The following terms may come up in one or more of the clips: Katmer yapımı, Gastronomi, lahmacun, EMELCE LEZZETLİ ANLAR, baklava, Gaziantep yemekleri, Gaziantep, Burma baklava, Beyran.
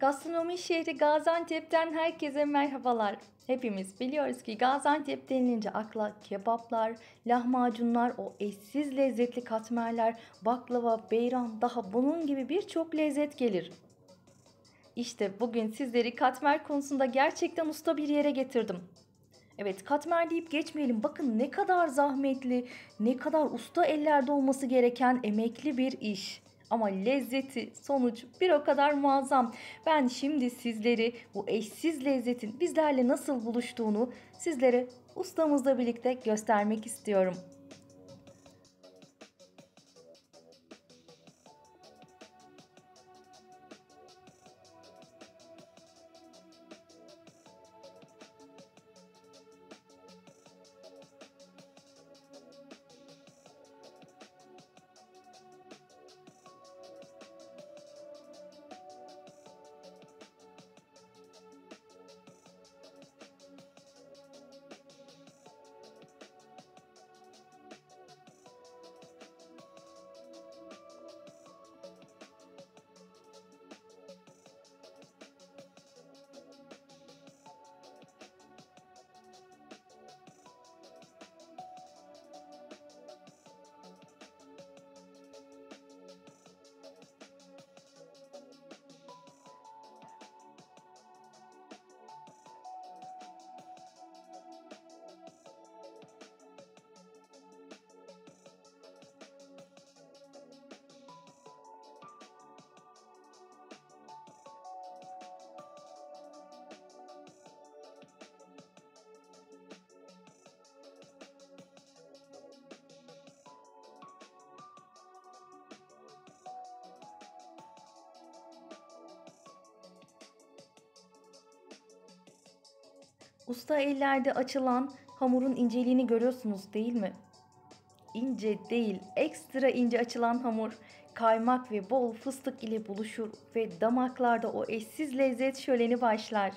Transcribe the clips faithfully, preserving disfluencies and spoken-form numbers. Gastronomi şehri Gaziantep'ten herkese merhabalar. Hepimiz biliyoruz ki Gaziantep denilince akla kebaplar, lahmacunlar, o eşsiz lezzetli katmerler, baklava, beyran, daha bunun gibi birçok lezzet gelir. İşte bugün sizleri katmer konusunda gerçekten usta bir yere getirdim. Evet, katmer deyip geçmeyelim. Bakın ne kadar zahmetli, ne kadar usta ellerde olması gereken emekli bir iş. Ama lezzeti, sonuç bir o kadar muazzam. Ben şimdi sizleri bu eşsiz lezzetin bizlerle nasıl buluştuğunu sizlere ustamızla birlikte göstermek istiyorum. Usta ellerde açılan hamurun inceliğini görüyorsunuz değil mi? İnce değil, ekstra ince açılan hamur kaymak ve bol fıstık ile buluşur ve damaklarda o eşsiz lezzet şöleni başlar.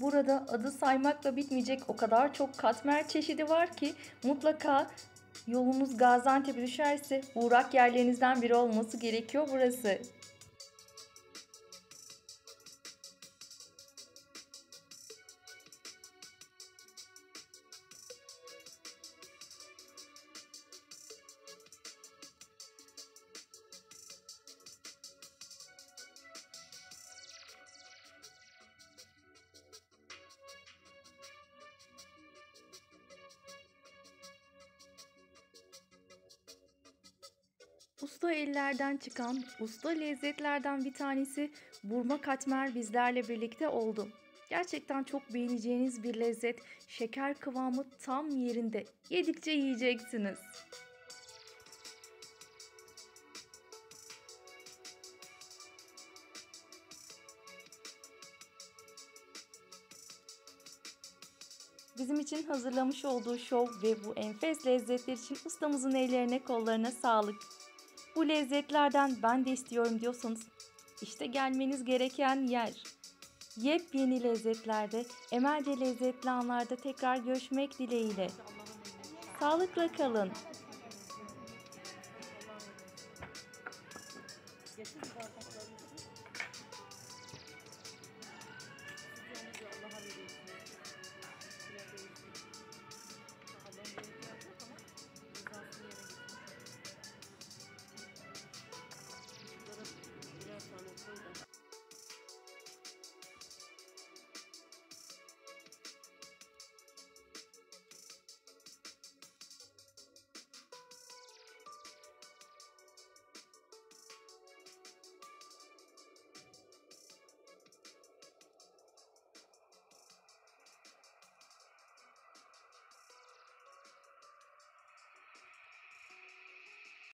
Burada adı saymakla bitmeyecek o kadar çok katmer çeşidi var ki mutlaka yolunuz Gaziantep'e düşerse uğrak yerlerinizden biri olması gerekiyor burası. Usta ellerden çıkan usta lezzetlerden bir tanesi burma katmer bizlerle birlikte oldu. Gerçekten çok beğeneceğiniz bir lezzet, şeker kıvamı tam yerinde, yedikçe yiyeceksiniz. Bizim için hazırlamış olduğu şov ve bu enfes lezzetler için ustamızın ellerine kollarına sağlık. Bu lezzetlerden ben de istiyorum diyorsanız işte gelmeniz gereken yer. Yepyeni lezzetlerde, Emel'de lezzetli anlarda tekrar görüşmek dileğiyle. Sağlıkla kalın.